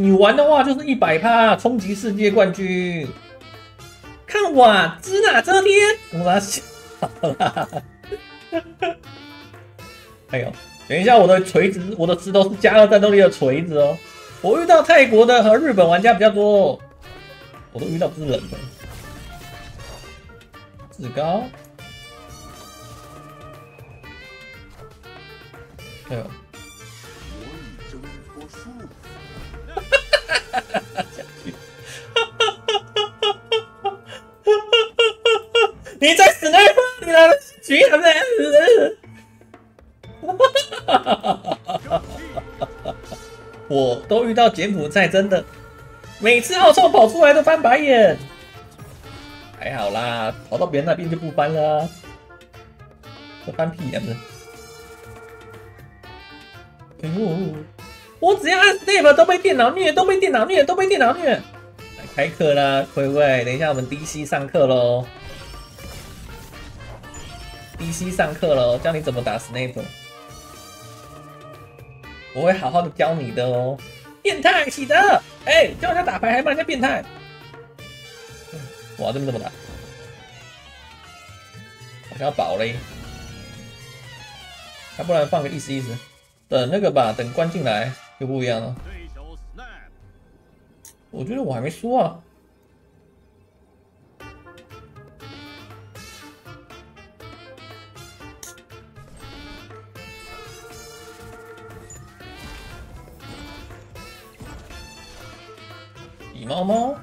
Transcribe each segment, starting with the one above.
你玩的话就是100%冲击世界冠军。看瓦兹纳遮天，我笑啦！哎呦，等一下，我的锤子，我的石头是加2战斗力的锤子哦。我遇到泰国的和日本玩家比较多，我都遇到不是人的。志高。 哎呦！你在室内吗？你来群还在？我都遇到柬埔寨，真的，每次奥创跑出来都翻白眼。还好啦，跑到别人那边就不翻了、啊，这翻屁眼子。 哎呦！我只要按 Snap 都被电脑虐，都被电脑虐，都被电脑虐。来开课啦，葵葵，等一下我们 DC 上课喽。DC 上课喽，教你怎么打 Snap。我会好好的教你的哦。变态，喜德！哎，教人家打牌还骂人家变态。哇，这边怎么打？好像要保嘞，要不然放个意思意思。 等那个吧，等关进来就不一样了。我觉得我还没输啊！李猫猫，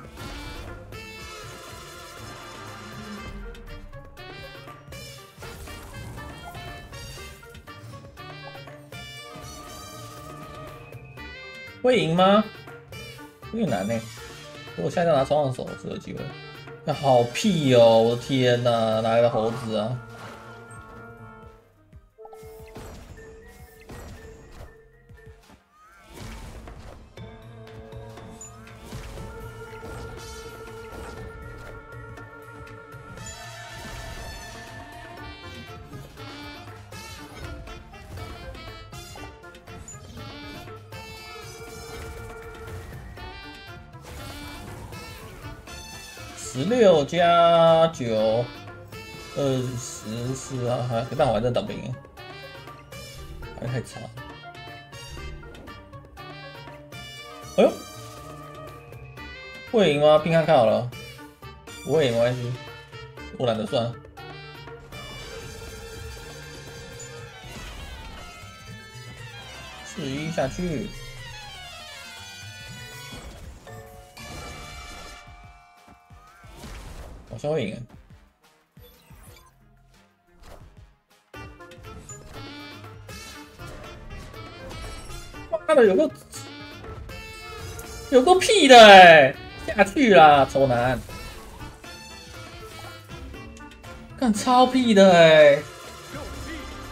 会赢吗？有点难呢、欸。如果下一张拿双上手，只有机会。那好屁哦！我的天哪，哪来的猴子啊？16+9，24啊！还没办法，我还在打不赢，还太差。哎呦，会赢吗？拼看看好了，不会赢没关系，我懒得算。41下去。 好像会赢。妈的，有个屁的哎、欸！下去啦，丑男！看超屁的哎、欸！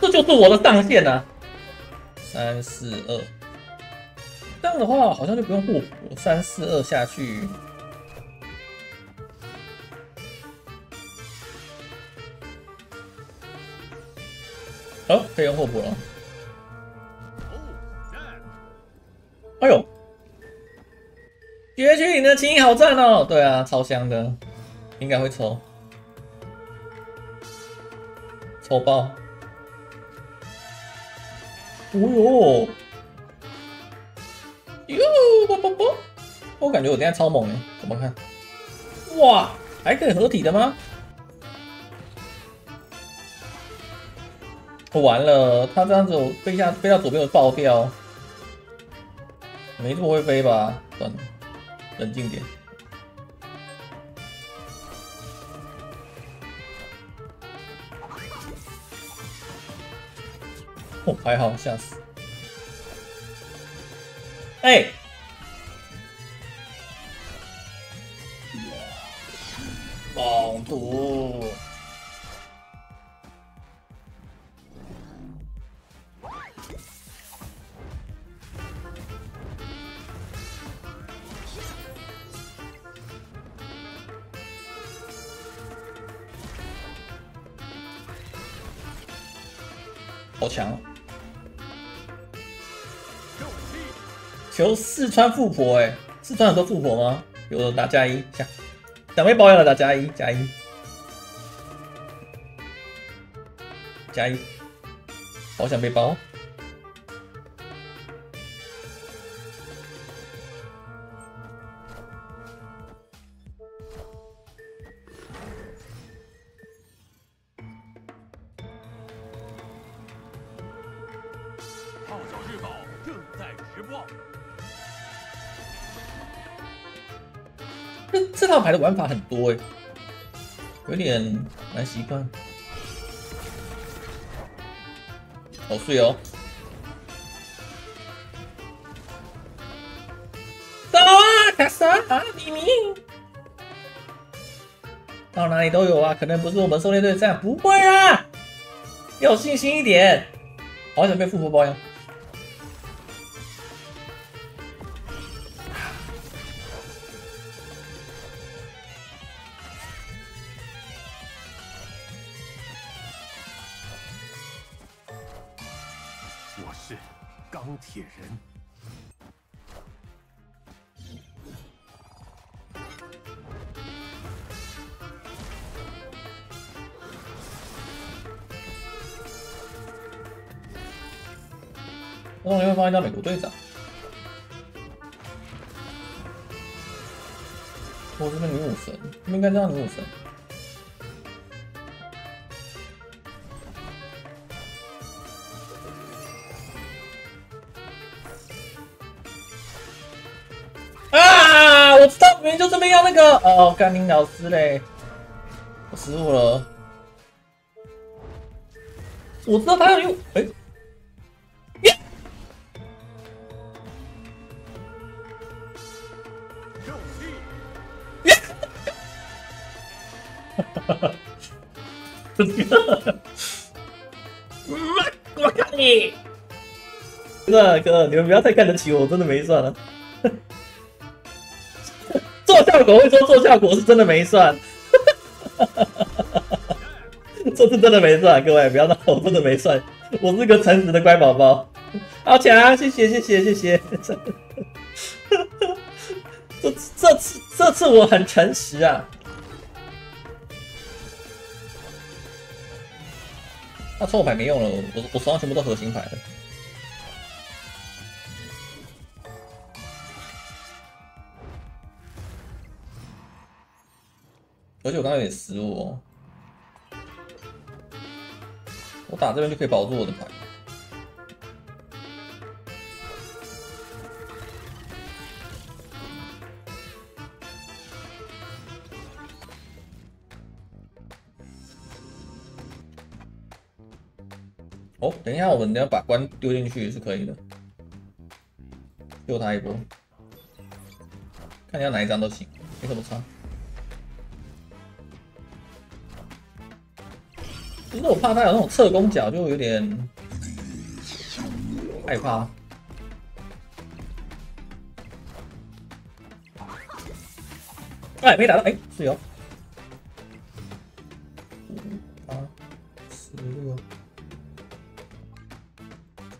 这就是我的上限啊！342，这样的话好像就不用互补，342下去。 哦，可以用互补了。哎呦，绝区你的琴好赞哦！对啊，超香的，应该会抽，抽爆！哦呦，哟，啵啵啵！我感觉我等下超猛哎，怎么看？哇，还可以合体的吗？ 完了，他这样子我飞到左边我爆掉，没这么会飞吧？算了，冷静点。哦，还好，吓死！哎，猛毒！ 好强！求四川富婆哎、欸，四川有多富婆吗？有的打加一，想被包养的打加一，加一，加一，好想被包。 这套牌的玩法很多哎、欸，有点难习惯。好碎哦！走啊，卡莎啊，咪咪！到哪里都有啊，可能不是我们狩猎队战，不会啊，有信心一点。好想被富婆包养。 铁人，我可能会放一张美国队长，我这边女武神，应该这样女武神。 我知道明明就这边要那个哦，甘宁老师嘞，我失误了。我知道他要用，哎，耶！耶！哈哈哈！这个，我看你，哥，你们不要太看得起我，我真的没算了。 做效果会说做效果是真的没算，这次真的没算，各位不要闹，我真的没算，我是个诚实的乖宝宝，好强，谢谢谢谢谢谢，这次我很诚实啊，那错牌没用了，我手上全部都核心牌了。 而且我刚刚有点失误哦，我打这边就可以保住我的牌。哦，等一下，我们等一下把官丢进去是可以的，救他一波，看你要哪一张都行，没什么差。 其实我怕他有那种侧攻脚，就有点害怕。哎，没打到，哎，是有。5、8、16，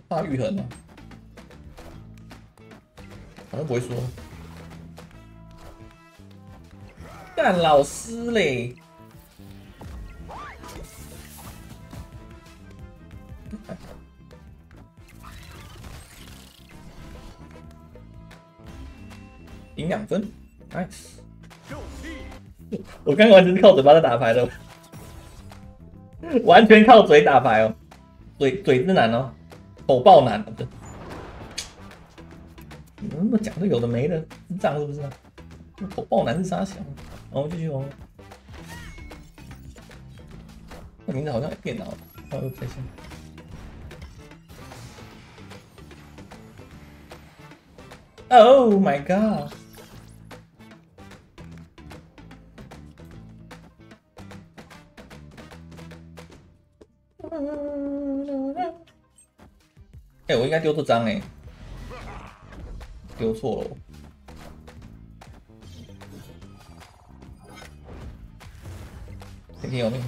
大御痕啊，反正不会说。干老师嘞！ 赢2分 ，nice！ 我刚完全是靠嘴巴在打牌的，完全靠嘴打牌哦，嘴是难哦，口爆难的。你们那么讲就有的没的，智障是不是、啊？口爆难是啥想？然后继续哦。那名字好像变老了，我又开心。 Oh my god！ 哎、欸，我应该丢这张哎、欸，丢错了。天天有命！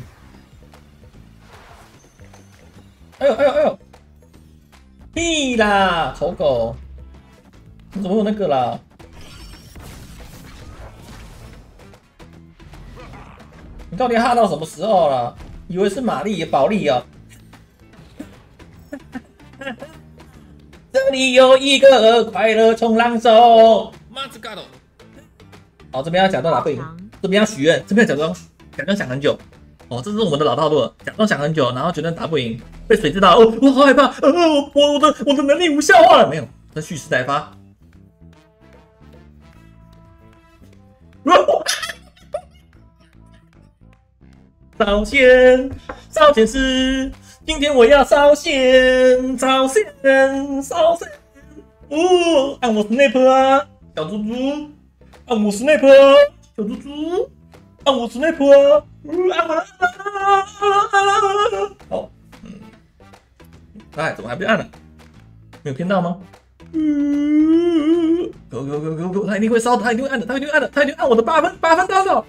哎呦哎呦哎呦！屁啦，丑狗！怎么有那个啦？你到底哈到什么时候了？以为是玛丽宝莉啊？这里有一个快乐冲浪手。好，这边要假装打背影，这边要许愿，这边假装想很久。哦，这是我们的老套路了，假装想很久，然后觉得打不赢，被水知道。哦，我好害怕，我的能力无效化了，没有，这蓄势待发。烧仙，烧仙师，今天我要烧仙，烧仙，烧仙。哦，按我 Snap 啊，小猪猪，按我 Snap 啊，小猪猪，按我 Snap 啊，哦，哎，怎么还被按了？没有骗到吗？Go， 他一定会烧，他一定会按的，他一定按的，他一定按我的8分，8分到手。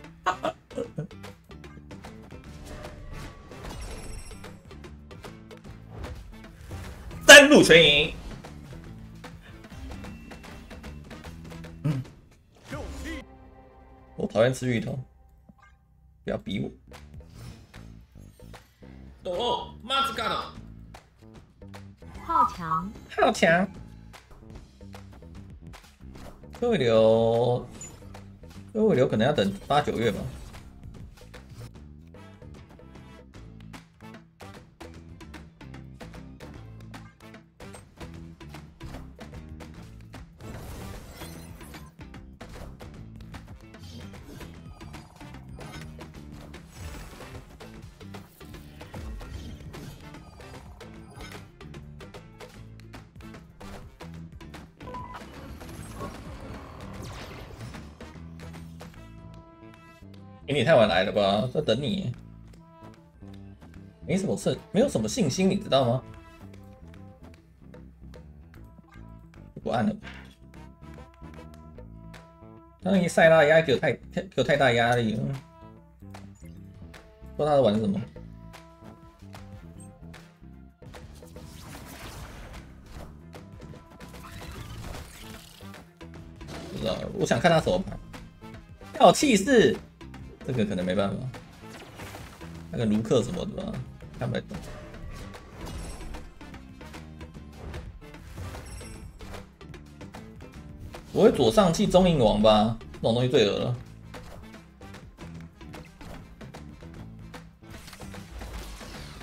三路全赢。嗯，我讨厌吃芋头，不要逼我。哦，马子干了。好强，好强。各位流可能要等8、9月吧。你太晚来了吧，在等你，没什么事，没有什么信心，你知道吗？不按了，他那一塞拉压给我太大压力了，不知道他在玩什么。不知道，我想看他手牌，要有气势。这个可能没办法，那个卢克什么的吧，看不懂。我会左上弃中印王吧，这种东西最恶了。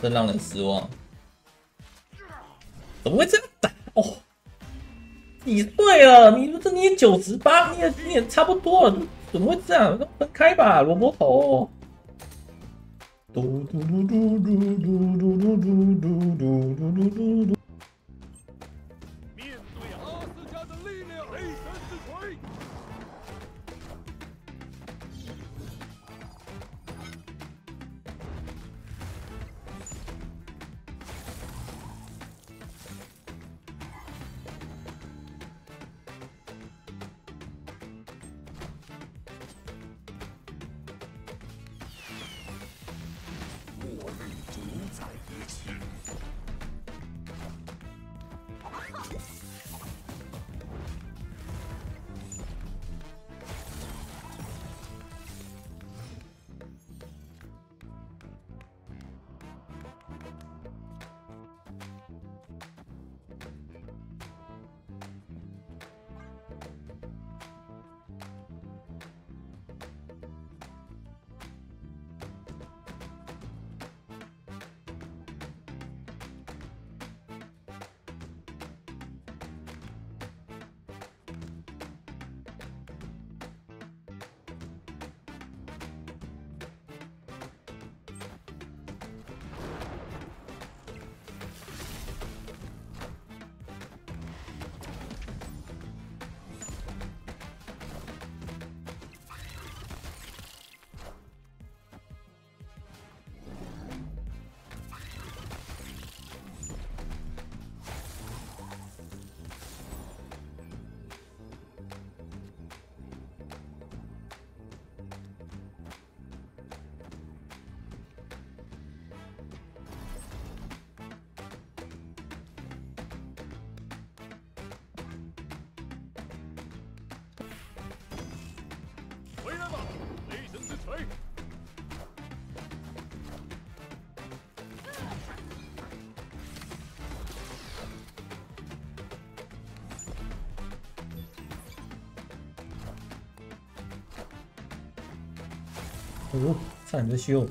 真让人失望，怎么会这样打？哦，你对了，你也98，你也差不多了。怎么会这样？分开吧，萝卜头！面对阿斯加的力量，雷神之锤！哦，差点就修。